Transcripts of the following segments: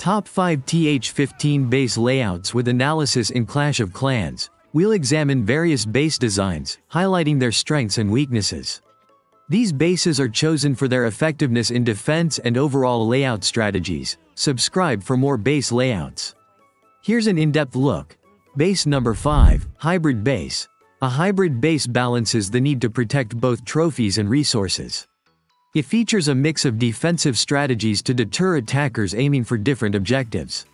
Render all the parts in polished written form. Top 5 TH15 base layouts with analysis in Clash of Clans. We'll examine various base designs, highlighting their strengths and weaknesses. These bases are chosen for their effectiveness in defense and overall layout strategies. Subscribe for more base layouts. Here's an in-depth look. Base number 5, Hybrid Base. A hybrid base balances the need to protect both trophies and resources. It features a mix of defensive strategies to deter attackers aiming for different objectives.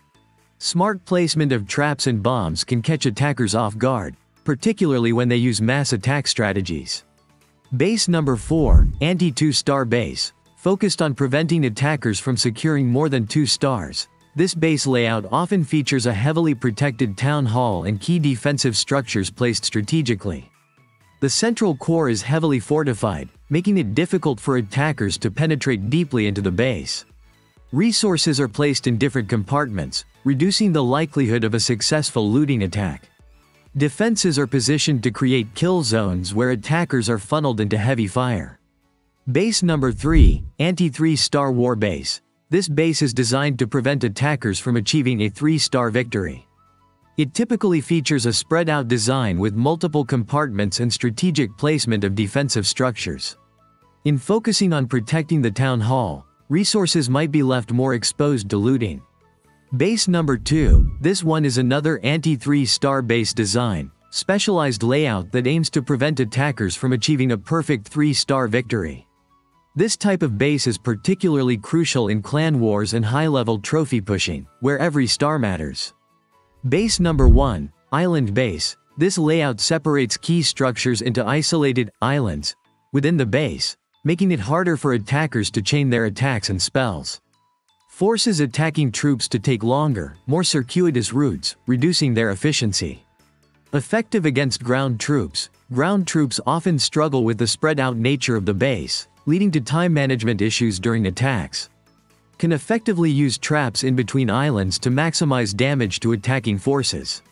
Smart placement of traps and bombs can catch attackers off guard, particularly when they use mass attack strategies. Base number 4, Anti-2-Star Base. Focused on preventing attackers from securing more than 2 stars, this base layout often features a heavily protected town hall and key defensive structures placed strategically. The central core is heavily fortified, making it difficult for attackers to penetrate deeply into the base. Resources are placed in different compartments, reducing the likelihood of a successful looting attack. Defenses are positioned to create kill zones where attackers are funneled into heavy fire. Base number 3, Anti-3-Star War Base. This base is designed to prevent attackers from achieving a 3-star victory. It typically features a spread-out design with multiple compartments and strategic placement of defensive structures. In focusing on protecting the town hall, resources might be left more exposed to looting. Base number 2, this one is another anti-3-star base design, specialized layout that aims to prevent attackers from achieving a perfect 3-star victory. This type of base is particularly crucial in clan wars and high-level trophy pushing, where every star matters. Base number 1, Island Base. This layout separates key structures into isolated islands within the base, making it harder for attackers to chain their attacks and spells. Forces attacking troops to take longer, more circuitous routes, reducing their efficiency. Effective against ground troops often struggle with the spread-out nature of the base, leading to time management issues during attacks. Can effectively use traps in between islands to maximize damage to attacking forces.